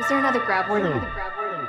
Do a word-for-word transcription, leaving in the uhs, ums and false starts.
Is there another grab word? Another grab word?